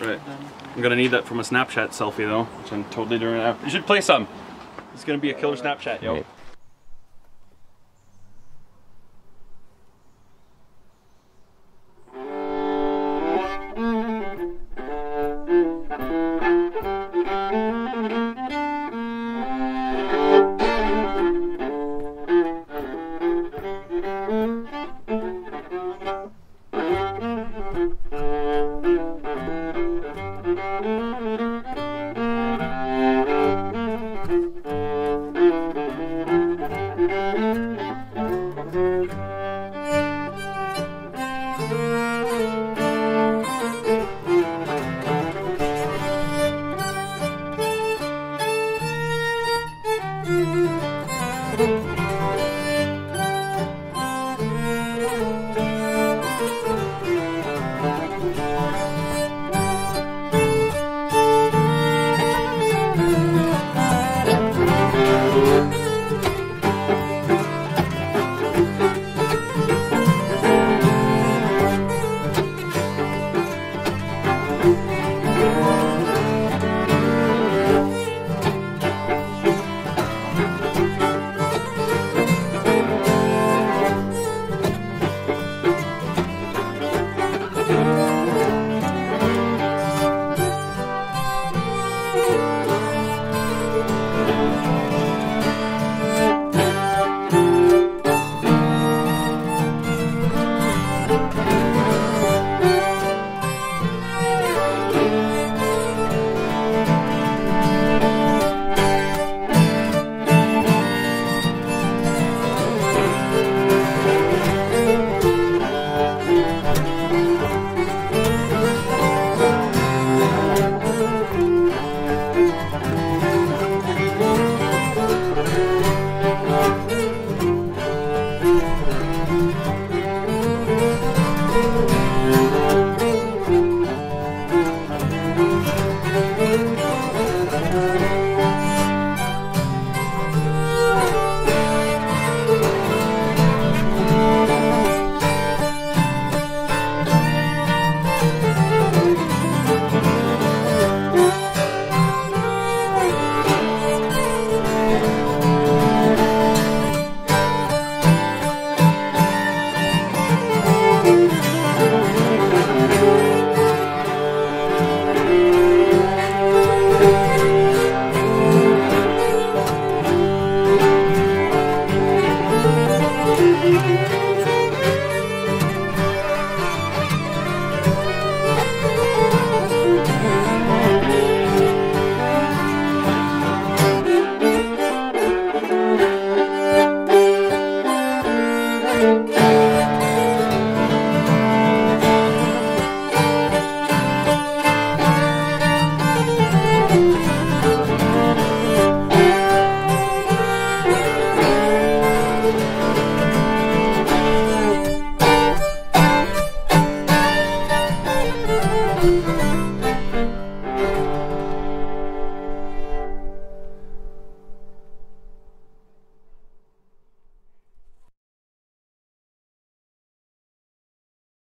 Right. I'm gonna need that for my Snapchat selfie though, which I'm totally doing right now. You should play some. It's gonna be a killer Snapchat, yo.